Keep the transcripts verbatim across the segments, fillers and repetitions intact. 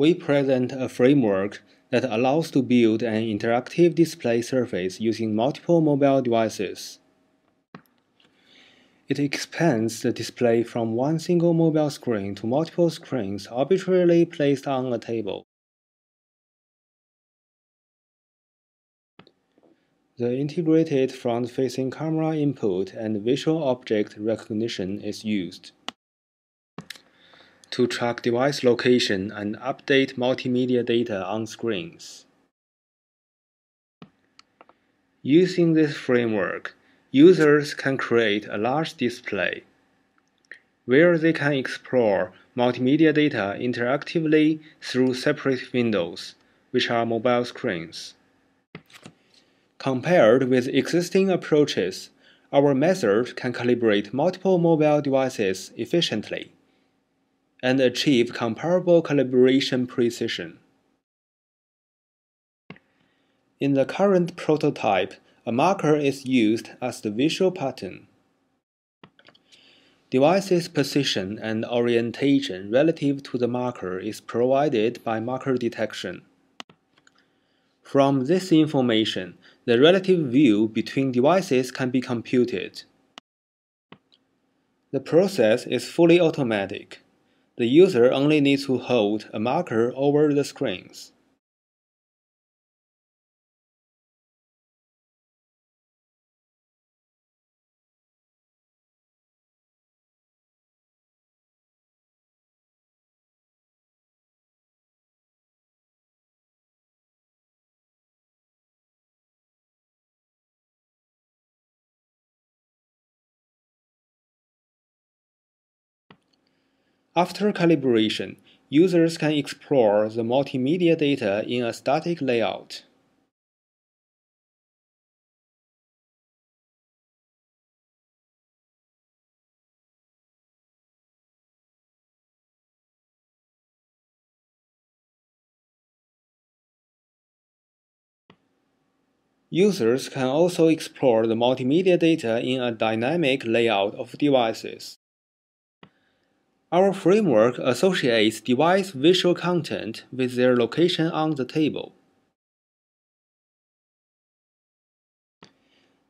we present a framework that allows to build an interactive display surface using multiple mobile devices. It expands the display from one single mobile screen to multiple screens arbitrarily placed on a table. The integrated front-facing camera input and visual object recognition is used to track device location and update multimedia data on screens. Using this framework, users can create a large display where they can explore multimedia data interactively through separate windows, which are mobile screens. Compared with existing approaches, our method can calibrate multiple mobile devices efficiently and achieve comparable calibration precision. In the current prototype, a marker is used as the visual pattern. Devices' position and orientation relative to the marker is provided by marker detection. From this information, the relative view between devices can be computed. The process is fully automatic. The user only needs to hold a marker over the screens. After calibration, users can explore the multimedia data in a static layout. Users can also explore the multimedia data in a dynamic layout of devices. Our framework associates device visual content with their location on the table.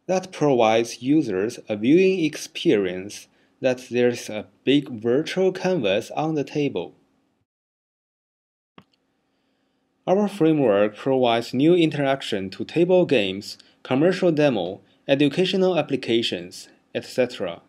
That provides users a viewing experience that there's a big virtual canvas on the table. Our framework provides new interaction to table games, commercial demo, educational applications, et cetera.